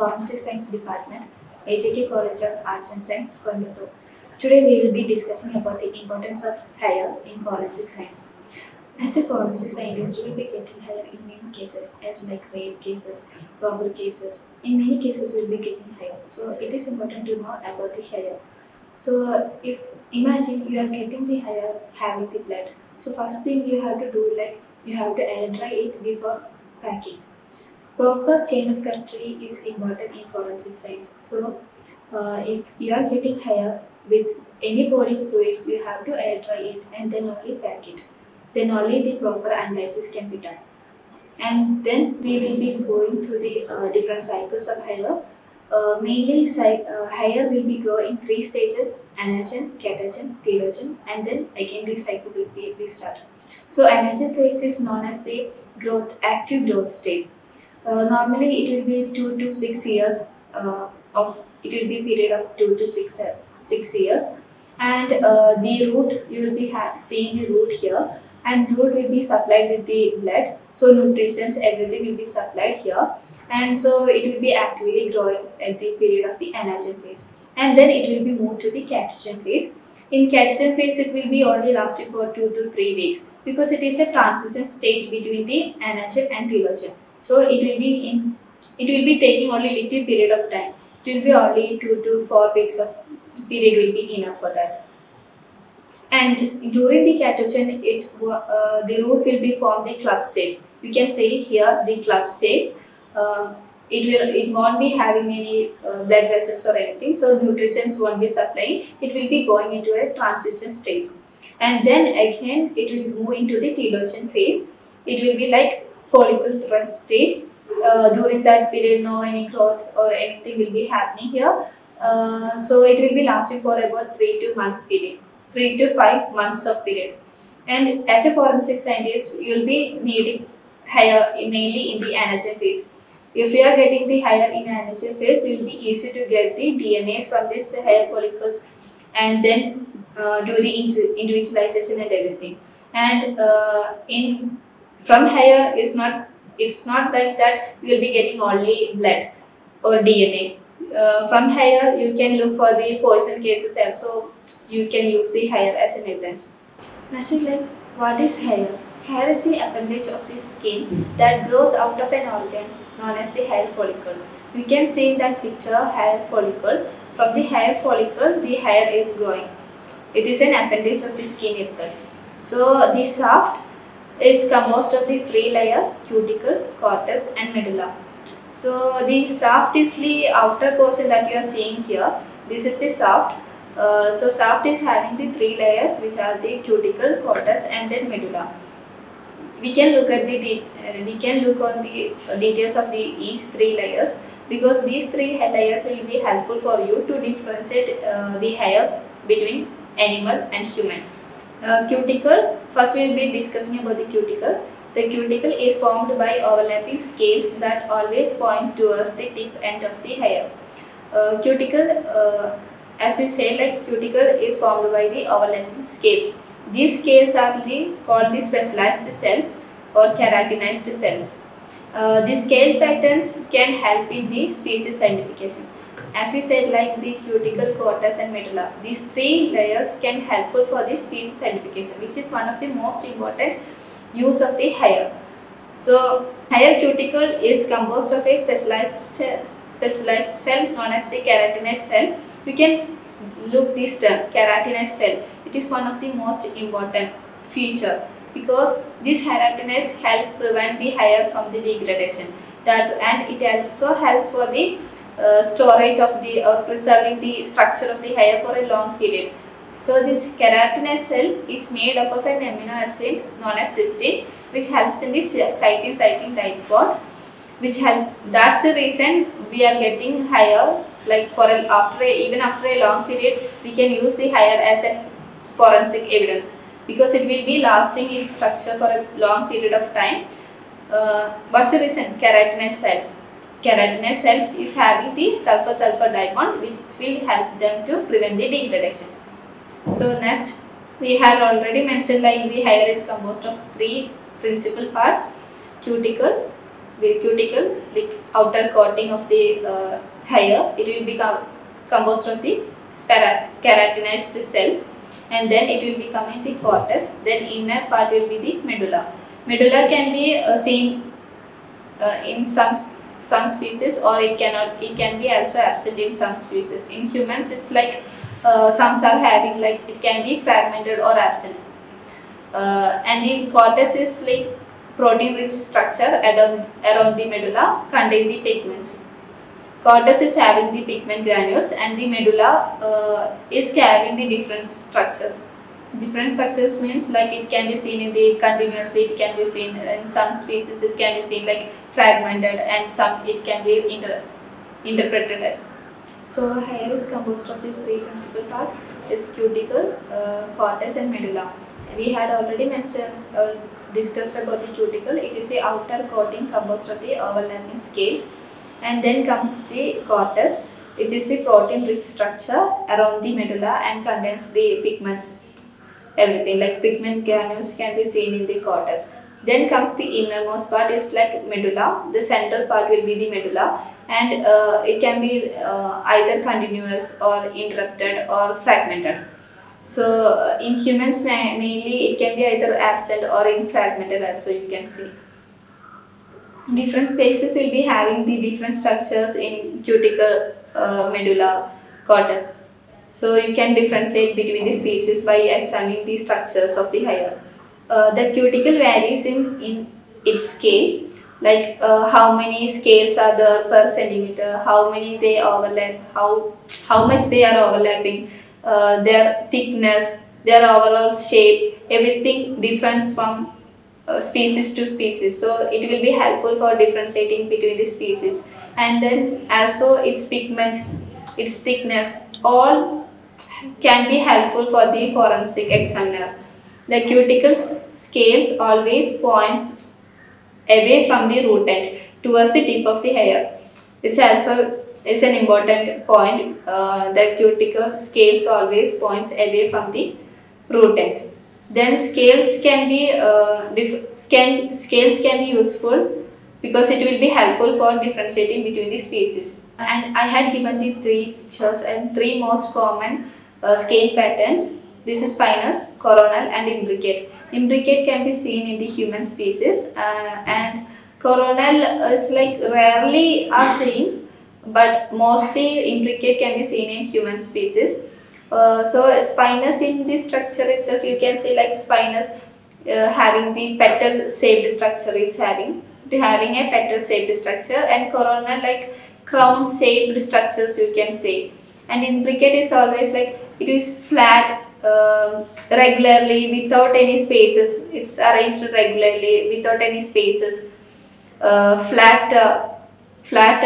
Forensic Science Department, AJK College of Arts and Science, Konyato. Today we will be discussing about the importance of hair in forensic science. As a forensic scientist, we will be getting hair in many cases, as like rape cases, robbery cases. In many cases, we will be getting hair. So it is important to know about the hair. So if imagine you are getting the hair having the blood. So first thing you have to do, like you have to air dry it before packing. Proper chain of custody is important in forensic science. So if you are getting hair with any body fluids, you have to air dry it and then only pack it. Then only the proper analysis can be done. And then we will be going through the different cycles of hair. Mainly hair will be grow in three stages: anagen, catagen, telogen, and then again the cycle will be restarted. So anagen phase is known as the active growth stage. Normally it will be 2 to 6 years period of 2 to 6 years, and the root you will be seeing the root here, and root will be supplied with the blood, so nutrients, everything will be supplied here, and so it will be actively growing at the period of the anagen phase, and then it will be moved to the catagen phase. In catagen phase, it will be only lasting for 2 to 3 weeks because it is a transition stage between the anagen and telogen. So it will be taking only little period of time. It will be only 2 to 4 weeks of period will be enough for that. And during the catagen, the root will be form the club shape. You can see here the club shape. It won't be having any blood vessels or anything, so nutrients won't be supplying. It will be going into a transition stage. And then again, it will move into the telogen phase. It will be like follicle rest stage. During that period, no any growth or anything will be happening here. So it will be lasting for about 3 to 5 months of period. And as a forensic scientist, you will be needing hair mainly in the anagen phase. If you are getting the hair in anagen phase, it will be easy to get the DNAs from this hair follicles and then do the individualization and everything. And from hair, it's not like that you will be getting only blood or DNA. From hair, you can look for the poison cases also. You can use the hair as an evidence. Nashik, like, what is hair? Hair is the appendage of the skin that grows out of an organ known as the hair follicle. You can see in that picture hair follicle. From the hair follicle, the hair is growing. It is an appendage of the skin itself. So the shaft is composed of the three layer: cuticle, cortex, and medulla. So the shaft is the outer portion that you are seeing here. This is the shaft. So shaft is having the three layers, which are the cuticle, cortex, and then medulla. We can look at the details of each three layers, because these three layers will be helpful for you to differentiate the hair between animal and human. Cuticle. First, we will be discussing about the cuticle. The cuticle is formed by overlapping scales that always point towards the tip end of the hair. As we said, like, cuticle is formed by the overlapping scales. These scales are called the specialized cells or keratinized cells. These scale patterns can help in the species identification. As we said, like, the cuticle, cortex, and medulla, these three layers can helpful for the species identification, which is one of the most important use of the hair. So hair cuticle is composed of a specialized cell known as the keratinous cell. You can look this term, keratinous cell. It is one of the most important feature, because this keratinous help prevent the hair from the degradation. And it also helps for the storage of the or preserving the structure of the hair for a long period. So this keratinous cell is made up of an amino acid known as cysteine, which helps in the cysteine tight bond, which helps. That's the reason we are getting hair. Like, even after a long period, we can use the hair as a forensic evidence, because it will be lasting in structure for a long period of time. What's the reason? Keratinous cells. Keratinous cells is having the sulfur-sulfur diamond, which will help them to prevent the degradation. So next, we have already mentioned, like, the hair is composed of three principal parts: cuticle, cuticle, like outer coating of the hair, it will become composed of the keratinized cells, and then it will become in the cortex. Then inner part will be the medulla. Medulla can be seen in some species, or it cannot. It can be also absent in some species. In humans, it's like some are having, like it can be fragmented or absent. And the cortex is like protein-rich structure around the medulla contain the pigments. Cortex is having the pigment granules, and the medulla is having the different structures. Different structures means like it can be seen in the continuously, it can be seen in some species, it can be seen like fragmented, and some it can be interpreted. So hair is composed of the three principal parts: is cuticle, cortex, and medulla. We had already mentioned or discussed about the cuticle. It is the outer coating composed of the overlapping scales, and then comes the cortex, which is the protein-rich structure around the medulla and contains the pigments. Everything like pigment granules can be seen in the cortex. Then comes the innermost part is like medulla. The central part will be the medulla, and it can be either continuous or interrupted or fragmented. So in humans mainly it can be either absent or in fragmented also you can see. Different species will be having the different structures in cuticle, medulla, cortex. So you can differentiate between the species by examining the structures of the hair. The cuticle varies in its scale, like how many scales are there per centimeter, how many they overlap, how much they are overlapping, their thickness, their overall shape, everything differs from species to species. So it will be helpful for differentiating between the species, and then also its pigment, its thickness, all can be helpful for the forensic examiner. The cuticle scales always points away from the root end towards the tip of the hair, which also is an important point. The cuticle scales always points away from the root end. Then scales can be useful because it will be helpful for differentiating between the species. And I had given the three pictures and three most common scale patterns. This is spinous, coronal, and imbricate. Imbricate can be seen in the human species, and coronal is like rarely are seen, but mostly imbricate can be seen in human species. So spinous in this structure itself, you can see like spinous having the petal-shaped structure is having a petal-shaped structure, and coronal like crown-shaped structures you can see. And imbricate is always like it is flat regularly without any spaces. It's arranged regularly without any spaces. Flat arc.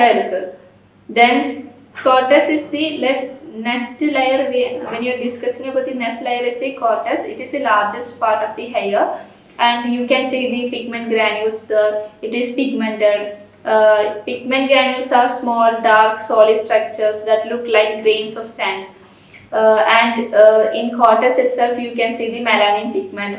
Then cortex is the next layer. When you are discussing about the next layer is the cortex. It is the largest part of the hair, and you can see the pigment granules there. It is pigmented. Pigment granules are small, dark, solid structures that look like grains of sand. And in cortex itself, you can see the melanin pigment.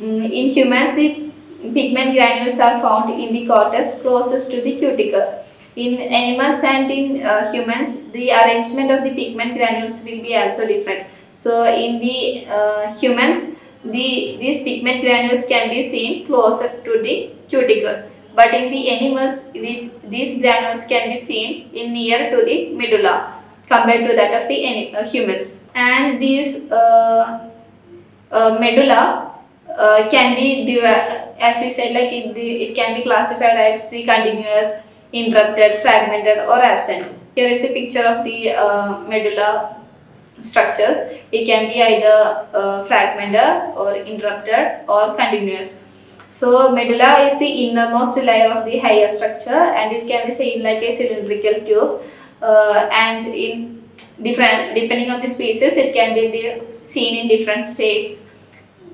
In humans, the pigment granules are found in the cortex closest to the cuticle. In animals and in humans, the arrangement of the pigment granules will be also different. So in the humans, these pigment granules can be seen closer to the cuticle. But in the animals, these granules can be seen near to the medulla compared to that of the humans. And these medulla can be, as we said, like it can be classified as the continuous, interrupted, fragmented, or absent. Here is a picture of the medulla structures. It can be either fragmented or interrupted or continuous. So medulla is the innermost layer of the hair structure, and it can be seen like a cylindrical tube, and in different, depending on the species, it can be seen in different shapes,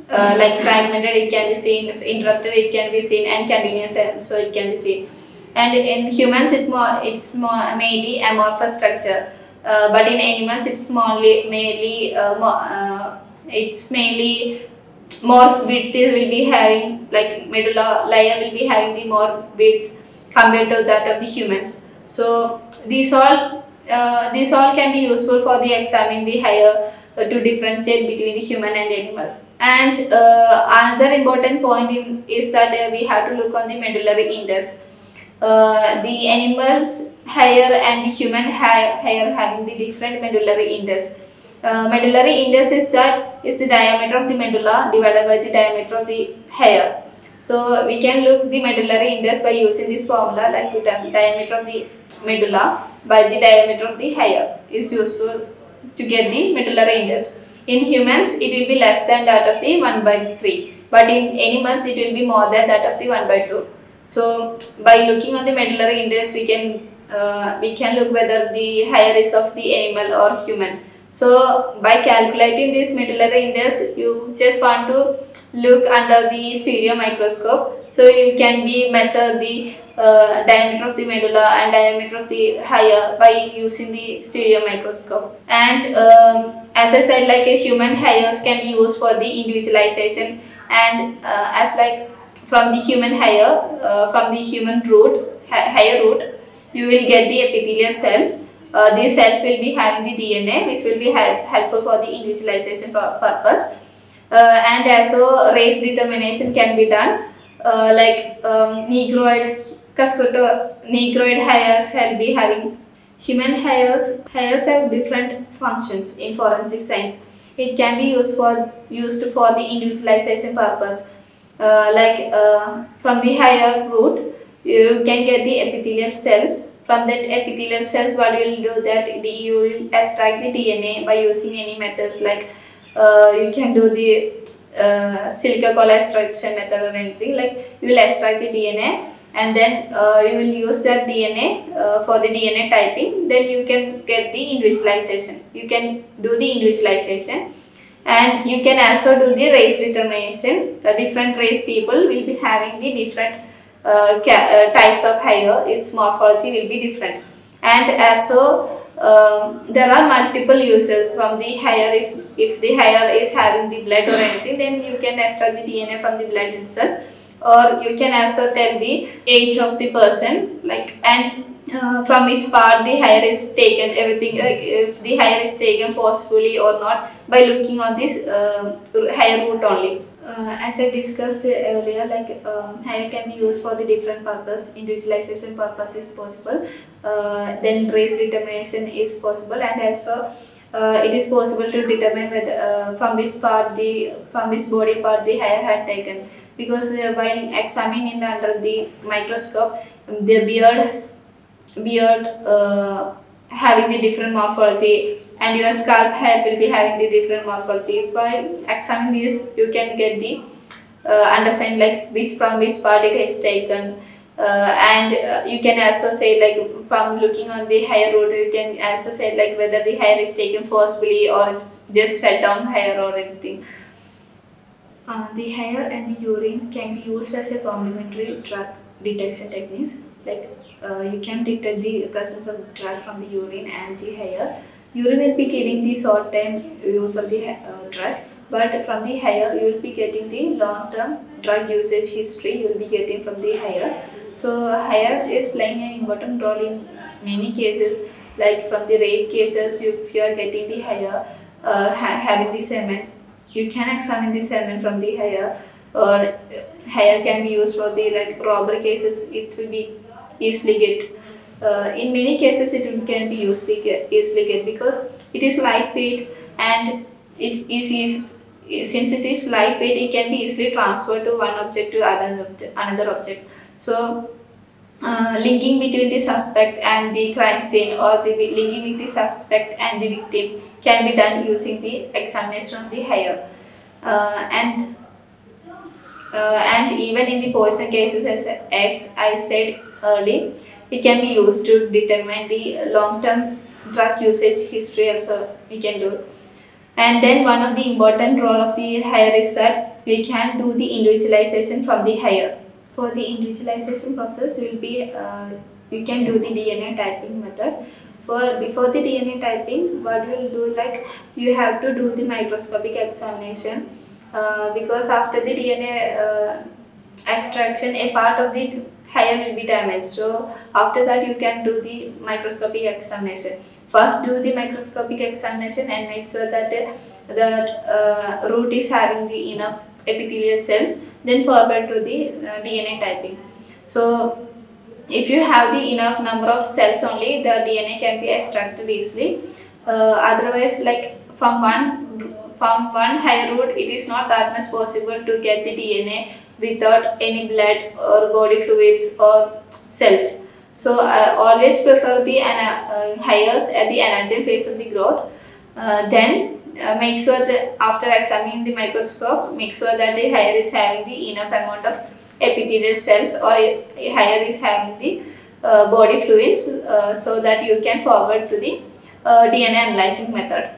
like fragmented it can be seen, interrupted it can be seen, and continuous so it can be seen. And in humans, it's mainly amorphous structure, but in animals, it's mainly more width it will be having, like medulla layer will be having the more width compared to that of the humans. So these all can be useful for the examining the higher to differentiate between the human and animal. And another important point is that we have to look on the medullary index. The animals higher and the human higher having the different medullary index. Medullary index is the diameter of the medulla divided by the diameter of the hair. So we can look the medullary index by using this formula, like the diameter of the medulla by the diameter of the hair is useful to get the medullary index. In humans, it will be less than that of the 1/3, but in animals, it will be more than that of the 1/2. So by looking on the medullary index, we can look whether the hair is of the animal or human. So by calculating this medullary index, you just want to look under the stereo microscope. So you can measure the diameter of the medulla and diameter of the hair by using the stereo microscope. And as I said, like a human hairs can be used for the individualization, and as like from the human hair, from the human root, hair root, you will get the epithelial cells. These cells will be having the DNA, which will be helpful for the individualization purpose. And also race determination can be done, like negroid hairs will be having. Human hairs have different functions in forensic science. It can be used for the individualization purpose. Like from the hair root, you can get the epithelial cells. From that epithelial cells, what you will do that you will extract the DNA by using any methods, like you can do the silica cola extraction method or anything. Like you will extract the DNA, and then you will use that DNA for the DNA typing. Then you can get the individualization. You can do the individualization, and you can also do the race determination. Different race people will be having the different types of hair. Its morphology will be different, and also there are multiple uses from the hair. If the hair is having the blood or anything, then you can extract the DNA from the blood itself, or you can also tell the age of the person, like, and from which part the hair is taken, everything, like if the hair is taken forcefully or not, by looking on this hair root only. As I discussed earlier, like hair can be used for the different purpose. Individualization purpose is possible, then race determination is possible, and also it is possible to determine whether, from which body part the hair had taken, because while examining under the microscope, the beard having the different morphology, and your scalp hair will be having the different morphology. By examining this, you can get the understand, like from which part it is taken, and you can also say, like from looking on the hair root, you can also say like whether the hair is taken forcefully or it's just set down hair or anything. The hair and the urine can be used as a complementary drug detection techniques. Like you can detect the presence of drug from the urine and the hair. Urine will be giving the short-term use of the drug, but from the hair you will be getting the long-term drug usage history. You will be getting from the hair. So hair is playing an important role in many cases. Like from the rape cases, if you are getting the hair, having the semen, you can examine the semen from the hair. Or hair can be used for the robbery cases. It will be easily get. In many cases, it can be easily get because it is lightweight, and it's easy. Since it is lightweight, it can be easily transferred to one object to another object. So, linking between the suspect and the crime scene, or the linking with the suspect and the victim, can be done using the examination of the hair. And even in the poison cases, as I said earlier, it can be used to determine the long-term drug usage history. Also, we can do. And then one of the important role of the hair is that we can do the individualization from the hair. For the individualization process, you can do the DNA typing method. Before the DNA typing, what you will do, like you have to do the microscopic examination because after the DNA extraction, a part of the hair will be damaged. So after that you can do the microscopic examination. First do the microscopic examination and make sure that the root is having the enough epithelial cells, then forward to the DNA typing. So if you have the enough number of cells only, the DNA can be extracted easily. Otherwise, like from one hair root, it is not that much possible to get the DNA without any blood or body fluids or cells. So I always prefer the hairs at the anagen phase of the growth. Then make sure that after examining the microscope, make sure that the hair is having the enough amount of epithelial cells or hair is having the body fluids, so that you can forward to the DNA analyzing method.